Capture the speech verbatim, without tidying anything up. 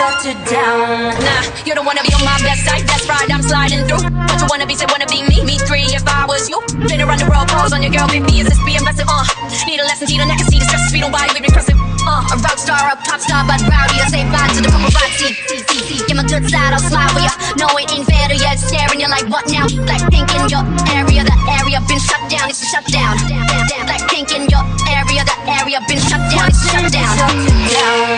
shut it down. Nah, you don't wanna be on my best side, that's right, I'm sliding through. But you wanna be, say wanna be me, me three if I was you. Been around the world, pose on your girl, baby, is this being blessed? Uh, need a lesson, need a neck, see the stress, we don't buy, we repress it. Uh, a rock star, a pop star, but rowdy, I say bye to the paparazzi. Get my good side, I'll slide with ya. No, it ain't fair to ya, it's staring, you're like, what now? Like pink in your area, that area been shut down, it's shut down. Like pink in your area, that area been shut down, it's shut down.